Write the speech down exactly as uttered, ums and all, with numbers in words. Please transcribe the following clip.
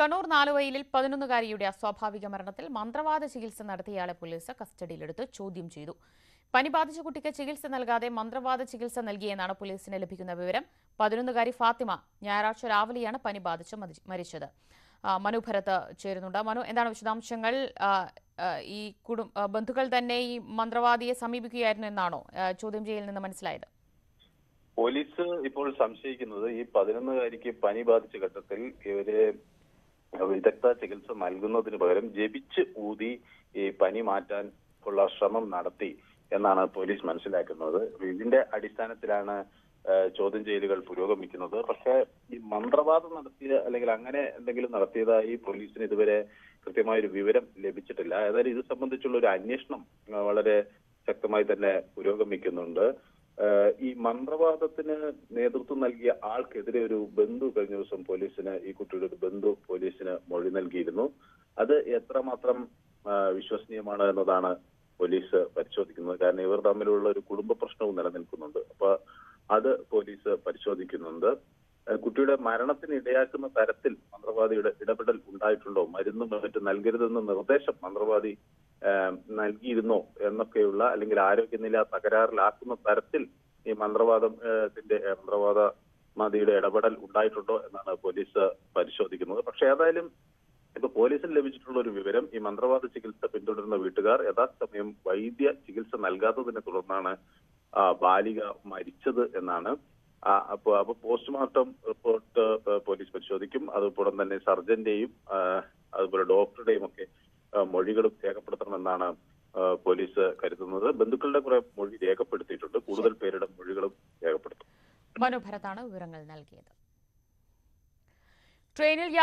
കണ്ണൂർ നാലുവയലിൽ പതിനൊന്നുകാരിയുടെ അസ്വാഭാവിക മരണത്തിൽ മന്ത്രവാദ ചികിത്സ നടത്തിയയാളെ പോലീസ് കസ്റ്റഡിയിലെടുത്ത് ചോദ്യം ചെയ്തു. പനി ബാധിച്ച കുട്ടിക്ക് ചികിത്സ നൽകാതെ മന്ത്രവാദ ചികിത്സ നൽകിയെന്നാണ് പോലീസിന് ലഭിക്കുന്ന വിവരം. പതിനൊന്നുകാരി ഫാത്തിമ ഞായറാഴ്ച രാവിലെയാണ് പനി ബാധിച്ച് മരിച്ചത്. മനു ഭരത്ത് ചേരുന്നുണ്ട്. മനു, എന്താണ് വിശദാംശങ്ങൾ? ഈ കുടുംബ ബന്ധുക്കൾ തന്നെ ഈ മന്ത്രവാദിയെ സമീപിക്കുകയായിരുന്നു എന്നാണോ ചോദ്യം ചെയ്യലിൽ നിന്ന് മനസ്സിലായത്? പോലീസ് ഇപ്പോൾ സംശയിക്കുന്നത് ഈ പതിനൊന്നുകാരിക്ക് പനി ബാധിച്ച ഘട്ടത്തിൽ ഇവര് വിദഗ്ധ ചികിത്സ നൽകുന്നതിന് പകരം ജപിച്ച് ഊതി ഈ പനി മാറ്റാൻ ഉള്ള ശ്രമം നടത്തി എന്നാണ് പോലീസ് മനസ്സിലാക്കുന്നത്. ഇതിന്റെ അടിസ്ഥാനത്തിലാണ് ചോദ്യം ചെയ്യലുകൾ പുരോഗമിക്കുന്നത്. പക്ഷേ ഈ മന്ത്രവാദം നടത്തിയ അല്ലെങ്കിൽ അങ്ങനെ എന്തെങ്കിലും നടത്തിയതായി പോലീസിന് ഇതുവരെ കൃത്യമായൊരു വിവരം ലഭിച്ചിട്ടില്ല. അതായത് ഇത് സംബന്ധിച്ചുള്ള ഒരു അന്വേഷണം വളരെ ശക്തമായി തന്നെ പുരോഗമിക്കുന്നുണ്ട്. ഈ മന്ത്രവാദത്തിന് നേതൃത്വം നൽകിയ ആൾക്കെതിരെ ഒരു ബന്ധു കഴിഞ്ഞ ദിവസം പോലീസിന്, ഈ കുട്ടിയുടെ ഒരു ബന്ധു പോലീസിന് മൊഴി നൽകിയിരുന്നു. അത് എത്രമാത്രം വിശ്വസനീയമാണ് എന്നതാണ് പോലീസ് പരിശോധിക്കുന്നത്. കാരണം ഇവർ തമ്മിലുള്ള ഒരു കുടുംബ പ്രശ്നവും നിലനിൽക്കുന്നുണ്ട്. അപ്പൊ അത് പോലീസ് പരിശോധിക്കുന്നുണ്ട്. കുട്ടിയുടെ മരണത്തിന് ഇടയാക്കുന്ന തരത്തിൽ മന്ത്രവാദിയുടെ ഇടപെടൽ ഉണ്ടായിട്ടുണ്ടോ, മരുന്നും മറ്റും നൽകരുതെന്ന നിർദ്ദേശം മന്ത്രവാദി നൽകിയിരുന്നോ എന്നൊക്കെയുള്ള, അല്ലെങ്കിൽ ആരോഗ്യനില തകരാറിലാക്കുന്ന തരത്തിൽ ഈ മന്ത്രവാദത്തിന്റെ മന്ത്രവാദവാദിയുടെ ഇടപെടൽ ഉണ്ടായിട്ടുണ്ടോ എന്നാണ് പോലീസ് പരിശോധിക്കുന്നത്. പക്ഷേ ഏതായാലും ഇപ്പൊ പോലീസിന് ലഭിച്ചിട്ടുള്ള ഒരു വിവരം, ഈ മന്ത്രവാദ ചികിത്സ പിന്തുടരുന്ന വീട്ടുകാർ യഥാസമയം വൈദ്യ ചികിത്സ നൽകാത്തതിനെ തുടർന്നാണ് ബാലിക മരിച്ചത് എന്നാണ്. അപ്പൊ അപ്പൊ പോസ്റ്റ്മോർട്ടം റിപ്പോർട്ട് പോലീസ് പരിശോധിക്കും. അതുപോലെ തന്നെ സർജന്റെയും അതുപോലെ ഡോക്ടറുടെയും ഒക്കെ മൊഴികളും രേഖപ്പെടുത്തണമെന്നാണ് പോലീസ് കരുതുന്നത്. ബന്ധുക്കളുടെ കുറെ മൊഴി രേഖപ്പെടുത്തിയിട്ടുണ്ട്. കൂടുതൽ പേരുടെ മൊഴികളും രേഖപ്പെടുത്തും. മനോഭരത്താണ് വിവരങ്ങൾ നൽകിയത്. ട്രെയിനിൽ